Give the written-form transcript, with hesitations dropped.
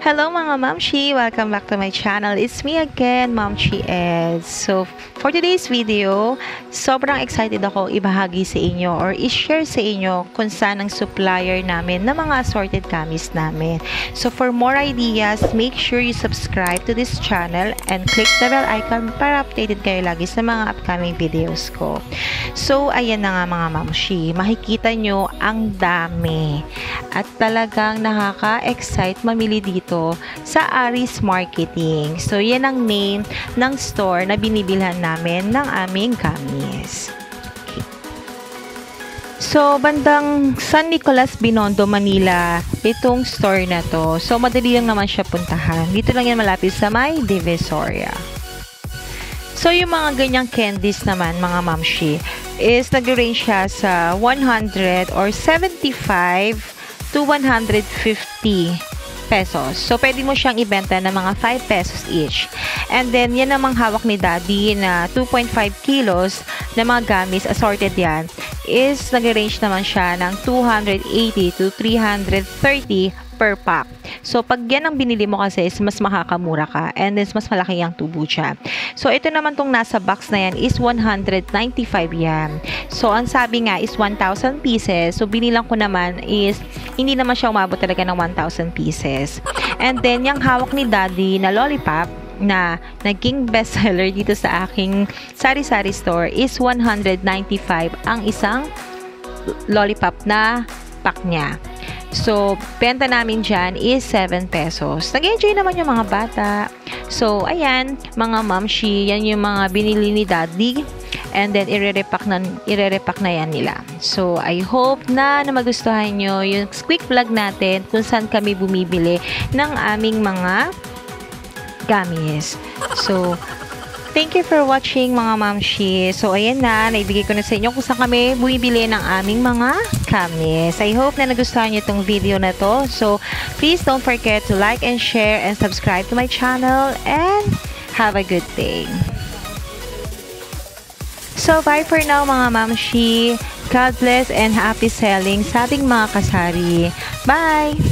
Hello mga Mamchi! Welcome back to my channel. It's me again, Mamchi Ed. So, for today's video, sobrang excited ako ibahagi sa inyo or i-share sa inyo kung saan ang supplier namin na mga assorted kamis namin. So, for more ideas, make sure you subscribe to this channel and click the bell icon para updated kayo lagi sa mga upcoming videos ko. So, ayan na nga mga Mamchi. Makikita nyo ang dami. At talagang nakaka-excite mamili dito sa Aris Marketing. So, yan ang name ng store na binibilhan namin ng aming kamis. Okay. So, bandang San Nicolas Binondo Manila, itong store na to. So, madali lang naman siya puntahan. Dito lang yan malapit sa may Divisoria. So, yung mga ganyang candies naman, mga mamshi, is nag-range siya sa 100 or 75 to 150 pesos. So, pwede mo siyang ibenta ng mga 5 pesos each. And then, yan namang hawak ni Daddy na 2.5 kilos na mga gamis, assorted yan, is nag-range naman siya ng 280 to 330 per pack. So, pag yan ang binili mo kasi, is mas makakamura ka. And then, mas malaki yung tubo siya. So, ito naman tong nasa box na yan is 195 yan. So, ang sabi nga is 1,000 pieces. So, binilang ko naman is hindi naman siya umabot talaga ng 1,000 pieces. And then, yung hawak ni Daddy na lollipop na naging bestseller dito sa aking sari-sari store is 195 ang isang lollipop na pack niya. So, benta namin dyan is 7 pesos. Nag-enjoy naman yung mga bata. So, ayan, mga mamshi, yan yung mga binili ni Daddy. And then, ire-repack na yan nila. So, I hope na magustuhan nyo yung quick vlog natin kung saan kami bumibili ng aming mga gamis. So, thank you for watching mga mamshi. So, ayan na. Naibigay ko na sa inyo kung saan kami bumibili ng aming mga gamis. I hope na nagustuhan nyo itong video na to. So, please don't forget to like and share and subscribe to my channel. And have a good day. So, bye for now mga mamshi. God bless and happy selling sa ating mga kasari. Bye!